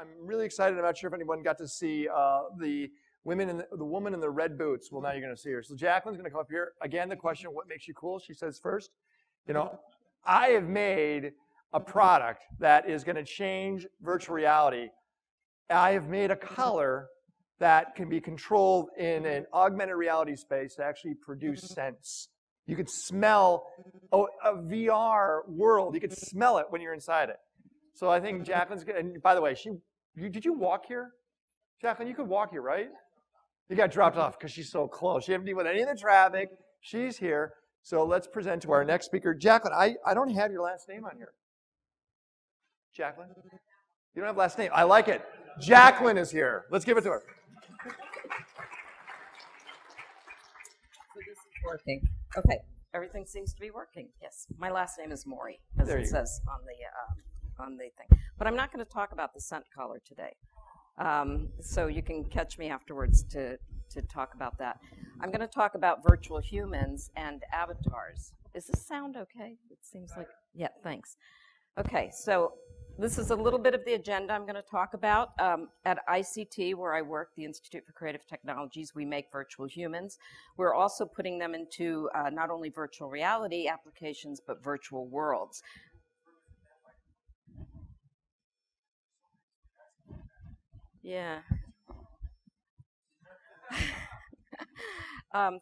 I'm really excited. I'm not sure if anyone got to see the woman in the red boots. Well, now you're going to see her. So Jacquelyn's going to come up here. Again, the question, what makes you cool? She says first, you know, I have made a product that is going to change virtual reality. I have made a collar that can be controlled in an augmented reality space to actually produce scents. You could smell a VR world. You could smell it when you're inside it. So I think Jacquelyn's good. And by the way, did you walk here? Jacquelyn, you could walk here, right? You got dropped off because she's so close. She didn't deal with any of the traffic. She's here. So let's present to our next speaker. Jacquelyn, I don't have your last name on here. Jacquelyn? You don't have last name. I like it. Jacquelyn is here. Let's give it to her. So this is working. Okay. Everything seems to be working. Yes. My last name is Morie, as it says on the thing. But I'm not going to talk about the scent collar today. So you can catch me afterwards to talk about that. I'm going to talk about virtual humans and avatars. Is this sound okay? It seems like, yeah, thanks. Okay, so this is a little bit of the agenda I'm going to talk about. At ICT, where I work, the Institute for Creative Technologies, we make virtual humans. We're also putting them into not only virtual reality applications, but virtual worlds. Yeah.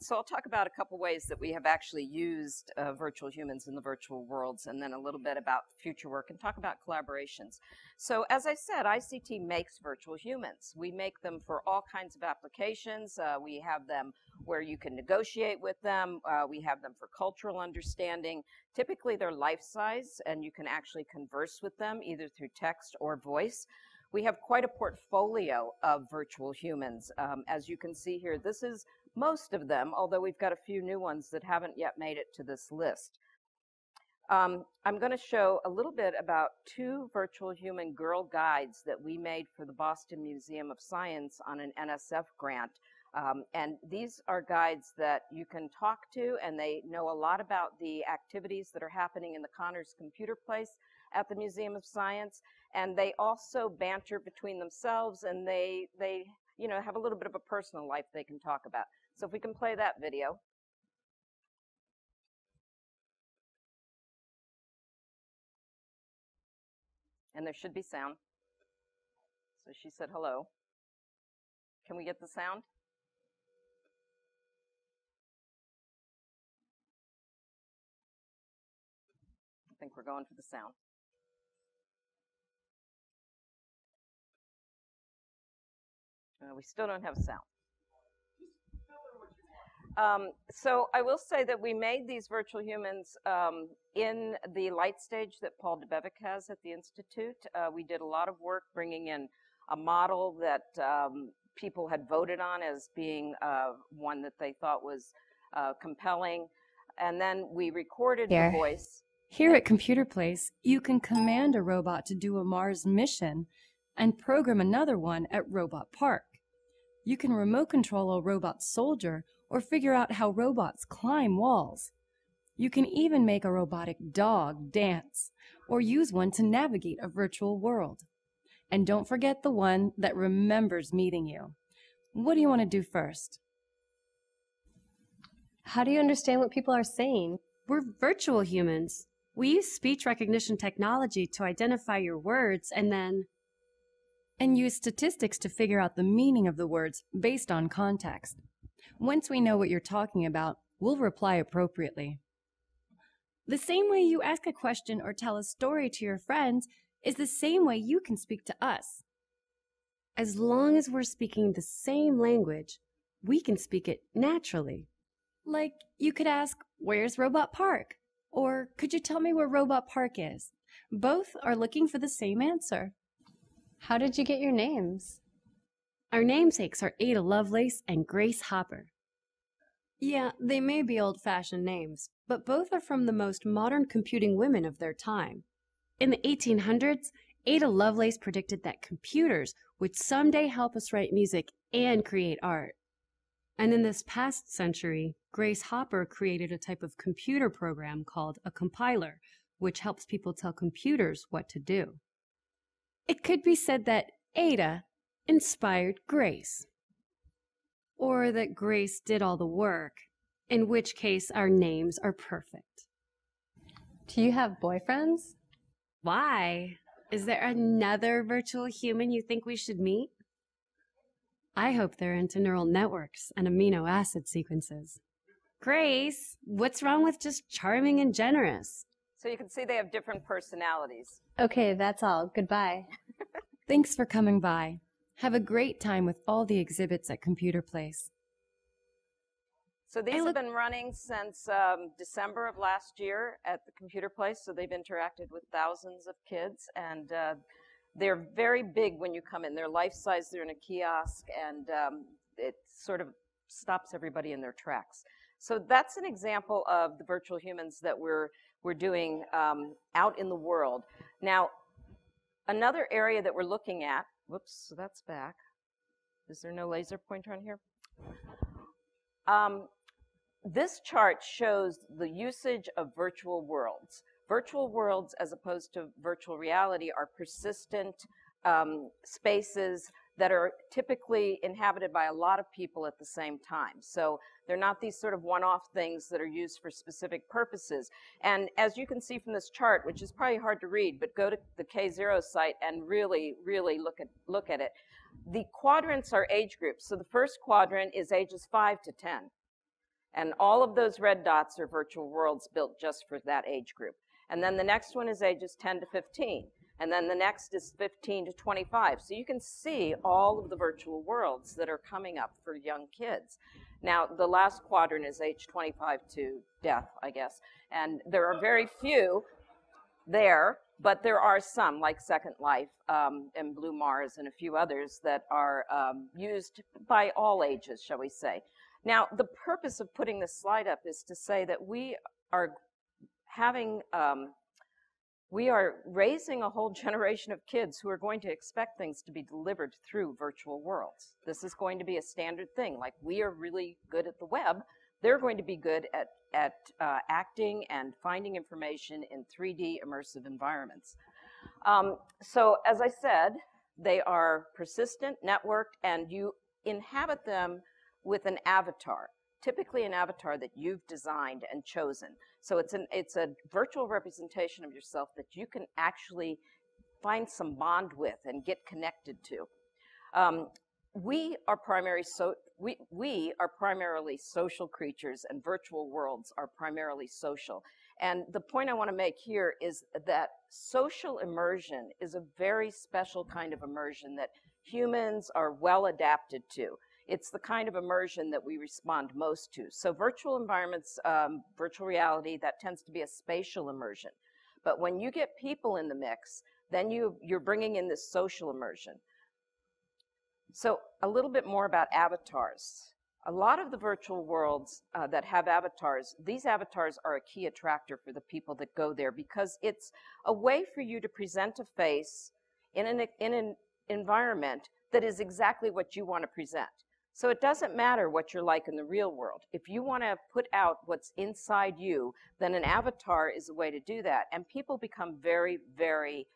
So I'll talk about a couple ways that we have actually used virtual humans in the virtual worlds, and then a little bit about future work and talk about collaborations. So as I said, ICT makes virtual humans. We make them for all kinds of applications. We have them where you can negotiate with them. We have them for cultural understanding. Typically they're life-size, and you can actually converse with them either through text or voice. We have quite a portfolio of virtual humans. As you can see here, this is most of them, although we've got a few new ones that haven't yet made it to this list. I'm going to show a little bit about two virtual human girl guides that we made for the Boston Museum of Science on an NSF grant. And these are guides that you can talk to, and they know a lot about the activities that are happening in the Connors Computer Place at the Museum of Science, and they also banter between themselves, and they you know, have a little bit of a personal life they can talk about. So if we can play that video. And there should be sound. So she said hello. Can we get the sound? I think we're going for the sound. We still don't have sound. So I will say that we made these virtual humans in the light stage that Paul DeBevec has at the Institute. We did a lot of work bringing in a model that people had voted on as being one that they thought was compelling. And then we recorded the voice. Here at Computer Place, you can command a robot to do a Mars mission and program another one at Robot Park. You can remote control a robot soldier or figure out how robots climb walls. You can even make a robotic dog dance or use one to navigate a virtual world. And don't forget the one that remembers meeting you. What do you want to do first? How do you understand what people are saying? We're virtual humans. We use speech recognition technology to identify your words and then and use statistics to figure out the meaning of the words based on context. Once we know what you're talking about, we'll reply appropriately. The same way you ask a question or tell a story to your friends is the same way you can speak to us. As long as we're speaking the same language, we can speak it naturally. Like, you could ask, "Where's Robot Park?" Or, "Could you tell me where Robot Park is?" Both are looking for the same answer. How did you get your names? Our namesakes are Ada Lovelace and Grace Hopper. Yeah, they may be old-fashioned names, but both are from the most modern computing women of their time. In the 1800s, Ada Lovelace predicted that computers would someday help us write music and create art. And in this past century, Grace Hopper created a type of computer program called a compiler, which helps people tell computers what to do. It could be said that Ada inspired Grace, or that Grace did all the work, in which case our names are perfect. Do you have boyfriends? Why? Is there another virtual human you think we should meet? I hope they're into neural networks and amino acid sequences. Grace, what's wrong with just charming and generous? So you can see they have different personalities. Okay, that's all. Goodbye. Thanks for coming by. Have a great time with all the exhibits at Computer Place. So these have been running since December of last year at the Computer Place, so they've interacted with thousands of kids, and they're very big when you come in. They're life-size, they're in a kiosk, and it sort of stops everybody in their tracks. So that's an example of the virtual humans that we're doing out in the world. Now, another area that we're looking at, whoops, so that's back. Is there no laser pointer on here? This chart shows the usage of virtual worlds. Virtual worlds, as opposed to virtual reality, are persistent spaces that are typically inhabited by a lot of people at the same time. So they're not these sort of one-off things that are used for specific purposes. And as you can see from this chart, which is probably hard to read, but go to the K-Zero site and really, really look at it. The quadrants are age groups. So the first quadrant is ages 5 to 10. And all of those red dots are virtual worlds built just for that age group. And then the next one is ages 10 to 15. And then the next is 15 to 25. So you can see all of the virtual worlds that are coming up for young kids. Now, the last quadrant is age 25 to death, I guess. And there are very few there, but there are some, like Second Life and Blue Mars and a few others that are used by all ages, shall we say. Now, the purpose of putting this slide up is to say that we are having we are raising a whole generation of kids who are going to expect things to be delivered through virtual worlds. This is going to be a standard thing. Like, we are really good at the web. They're going to be good at acting and finding information in 3D immersive environments. So, as I said, they are persistent, networked, and you inhabit them with an avatar. Typically an avatar that you've designed and chosen. So it's a virtual representation of yourself that you can actually find some bond with and get connected to. We are primarily social creatures, and virtual worlds are primarily social. And the point I want to make here is that social immersion is a very special kind of immersion that humans are well adapted to. It's the kind of immersion that we respond most to. So virtual environments, virtual reality, that tends to be a spatial immersion. But when you get people in the mix, then you're bringing in this social immersion. So a little bit more about avatars. A lot of the virtual worlds that have avatars, these avatars are a key attractor for the people that go there, because it's a way for you to present a face in an environment that is exactly what you want to present. So it doesn't matter what you're like in the real world. If you want to put out what's inside you, then an avatar is a way to do that. And people become very, very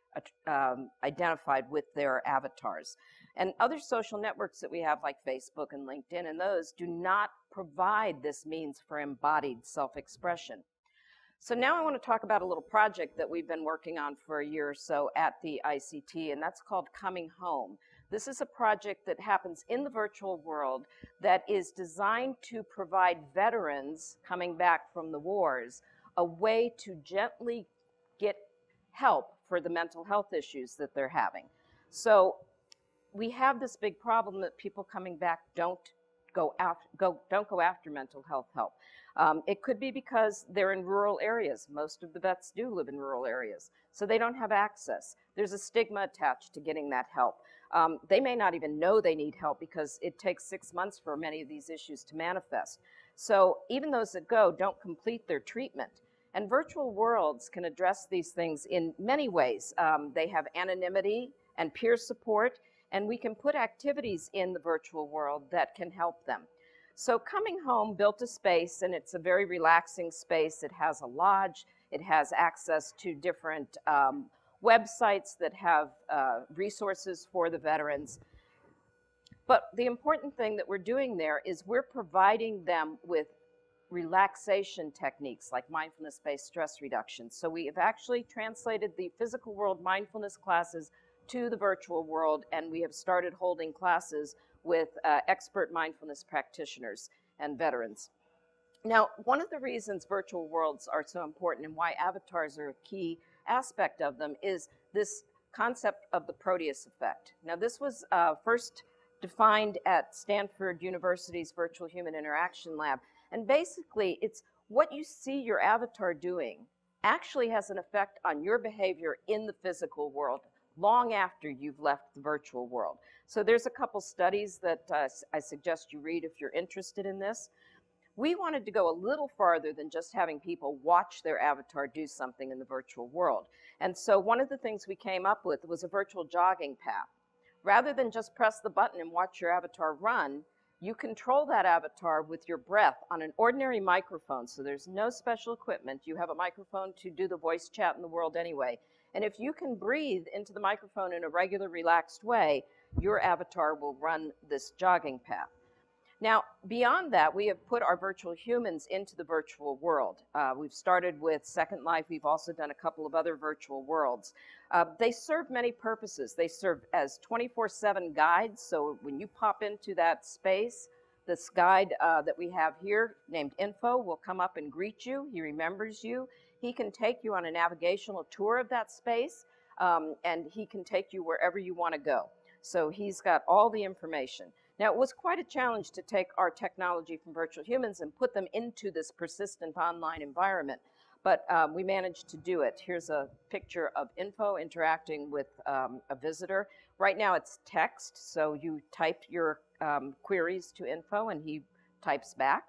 identified with their avatars. And other social networks that we have, like Facebook and LinkedIn and those, do not provide this means for embodied self-expression. So now I want to talk about a little project that we've been working on for a year or so at the ICT, and that's called Coming Home. This is a project that happens in the virtual world that is designed to provide veterans coming back from the wars a way to gently get help for the mental health issues that they're having. So we have this big problem that people coming back don't go after mental health help. It could be because they're in rural areas. Most of the vets do live in rural areas, so they don't have access. There's a stigma attached to getting that help. They may not even know they need help, because it takes 6 months for many of these issues to manifest. So even those that go don't complete their treatment. And virtual worlds can address these things in many ways. They have anonymity and peer support, and we can put activities in the virtual world that can help them. So Coming Home built a space, and it's a very relaxing space. It has a lodge. It has access to different websites that have resources for the veterans. But the important thing that we're doing there is we're providing them with relaxation techniques like mindfulness-based stress reduction. So we have actually translated the physical world mindfulness classes to the virtual world, and we have started holding classes with expert mindfulness practitioners and veterans. Now, one of the reasons virtual worlds are so important and why avatars are a key aspect of them is this concept of the Proteus effect. Now, this was first defined at Stanford University's Virtual Human Interaction Lab. And basically, it's what you see your avatar doing actually has an effect on your behavior in the physical world long after you've left the virtual world. So there's a couple studies that I suggest you read if you're interested in this. We wanted to go a little farther than just having people watch their avatar do something in the virtual world. And so one of the things we came up with was a virtual jogging path. Rather than just press the button and watch your avatar run, you control that avatar with your breath on an ordinary microphone. So there's no special equipment. You have a microphone to do the voice chat in the world anyway. And if you can breathe into the microphone in a regular, relaxed way, your avatar will run this jogging path. Now, beyond that, we have put our virtual humans into the virtual world. We've started with Second Life. We've also done a couple of other virtual worlds. They serve many purposes. They serve as 24/7 guides. So when you pop into that space, this guide that we have here named Info will come up and greet you. He remembers you. He can take you on a navigational tour of that space, and he can take you wherever you want to go. So he's got all the information. Now, it was quite a challenge to take our technology from virtual humans and put them into this persistent online environment, but we managed to do it. Here's a picture of Info interacting with a visitor. Right now, it's text, so you type your queries to Info, and he types back.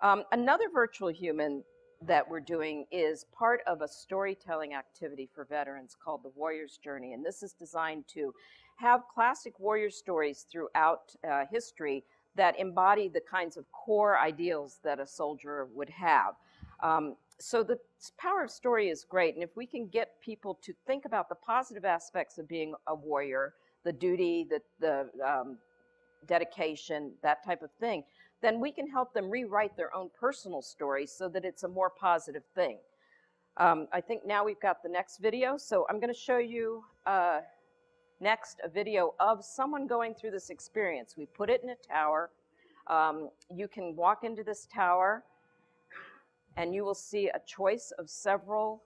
Another virtual human that we're doing is part of a storytelling activity for veterans called The Warrior's Journey, and this is designed to have classic warrior stories throughout history that embody the kinds of core ideals that a soldier would have. So the power of story is great, and if we can get people to think about the positive aspects of being a warrior, the duty, the dedication, that type of thing, then we can help them rewrite their own personal story so that it's a more positive thing. I think now we've got the next video, so I'm going to show you next a video of someone going through this experience. We put it in a tower. You can walk into this tower and you will see a choice of several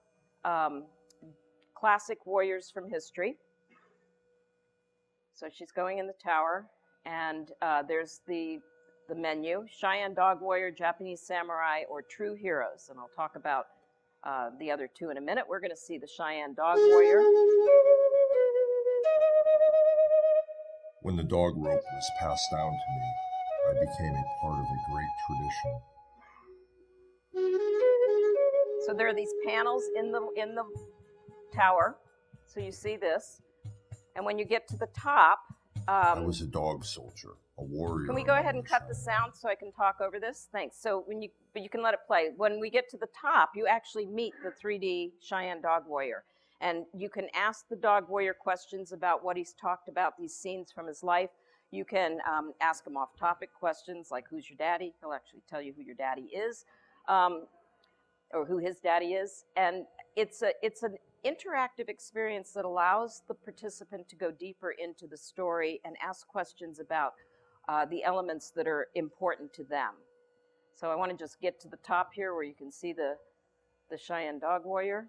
classic warriors from history. So she's going in the tower, and there's the menu: Cheyenne Dog Warrior, Japanese Samurai, or True Heroes. And I'll talk about the other two in a minute. We're going to see the Cheyenne Dog Warrior. When the dog rope was passed down to me, I became a part of a great tradition. So there are these panels in the tower. So you see this. And when you get to the top, I was a dog soldier, a warrior. Can we go ahead and cut the sound so I can talk over this? Thanks. So but you can let it play. When we get to the top, you actually meet the 3D Cheyenne Dog Warrior. And you can ask the dog warrior questions about what he's talked about, these scenes from his life. You can ask him off-topic questions like, who's your daddy? He'll actually tell you who your daddy is, or who his daddy is. And it's an interactive experience that allows the participant to go deeper into the story and ask questions about the elements that are important to them. So I want to just get to the top here where you can see the Cheyenne Dog Warrior.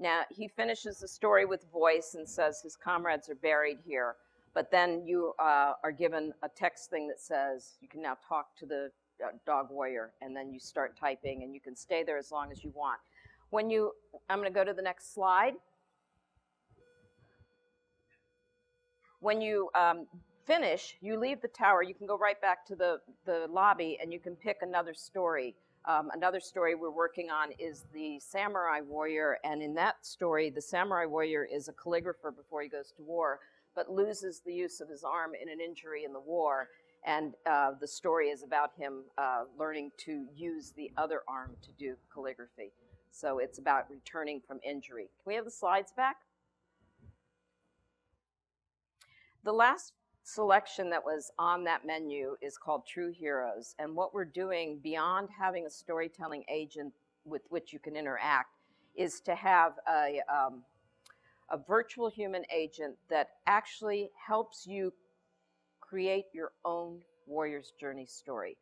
Now, he finishes the story with voice and says his comrades are buried here, but then you are given a text thing that says you can now talk to the dog warrior, and then you start typing, and you can stay there as long as you want. When you, I'm going to go to the next slide. When you finish, you leave the tower. You can go right back to the lobby, and you can pick another story. Another story we're working on is the Samurai Warrior, and in that story, the Samurai Warrior is a calligrapher before he goes to war, but loses the use of his arm in an injury in the war, and the story is about him learning to use the other arm to do calligraphy. So it's about returning from injury. Can we have the slides back? The last selection that was on that menu is called True Heroes. And what we're doing beyond having a storytelling agent with which you can interact is to have a virtual human agent that actually helps you create your own Warrior's Journey story.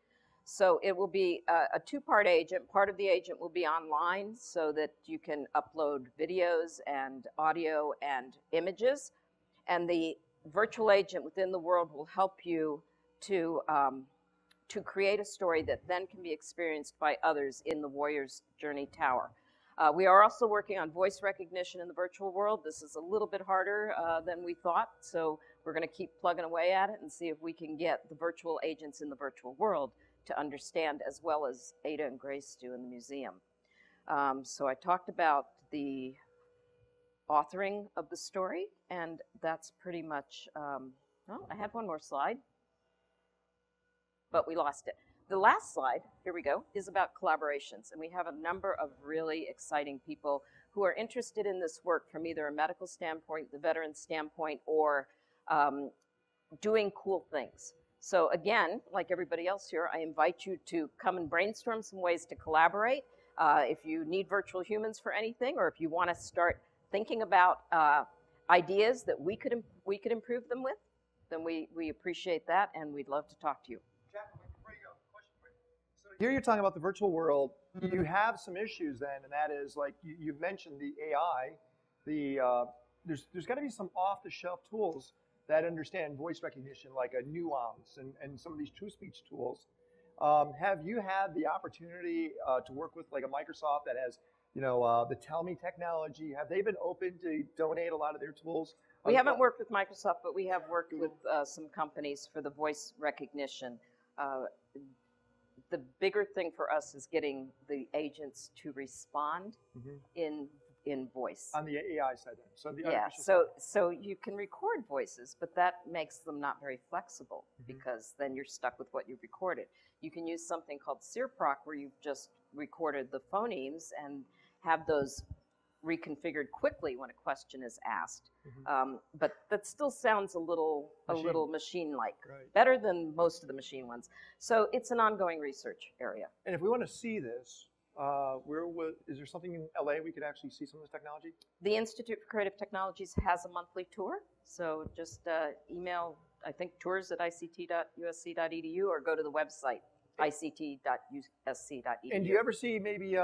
So it will be a two-part agent. Part of the agent will be online so that you can upload videos and audio and images. And the virtual agent within the world will help you to create a story that then can be experienced by others in the Warrior's Journey Tower. We are also working on voice recognition in the virtual world. This is a little bit harder than we thought, so we're going to keep plugging away at it and see if we can get the virtual agents in the virtual world to understand as well as Ada and Grace do in the museum. So I talked about the authoring of the story, and that's pretty much, well, I had one more slide, but we lost it. The last slide, here we go, is about collaborations, and we have a number of really exciting people who are interested in this work from either a medical standpoint, the veteran standpoint, or doing cool things. So again, like everybody else here, I invite you to come and brainstorm some ways to collaborate. If you need virtual humans for anything, or if you want to start thinking about ideas that we could improve them with, then we appreciate that, and we'd love to talk to you. Here you're talking about the virtual world. You have some issues then, and that is, like you've mentioned, the AI. There's got to be some off-the-shelf tools that understand voice recognition, like a Nuance and some of these true-speech tools. Have you had the opportunity to work with like a Microsoft that has, you know, the Tell Me technology? Have they been open to donate a lot of their tools? We haven't worked with Microsoft, but we have worked with some companies for the voice recognition. The bigger thing for us is getting the agents to respond in voice. On the AI side, then. So the so you can record voices, but that makes them not very flexible because then you're stuck with what you recorded. You can use something called SearProc where you've just recorded the phonemes and have those reconfigured quickly when a question is asked. But that still sounds a little machine-like. Right. Better than most of the machine ones. So it's an ongoing research area. And if we want to see this, is there something in LA we could actually see some of this technology? The Institute for Creative Technologies has a monthly tour. So just email, I think, tours@ict.usc.edu or go to the website, ict.usc.edu. And do you ever see maybe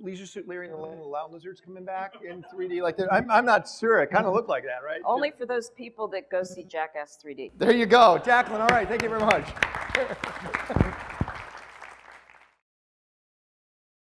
Leisure Suit Larry and the Loud Lizards coming back in 3D? Like I'm not sure. It kind of looked like that, right? Only for those people that go see Jackass 3D. There you go. Jacquelyn, all right. Thank you very much.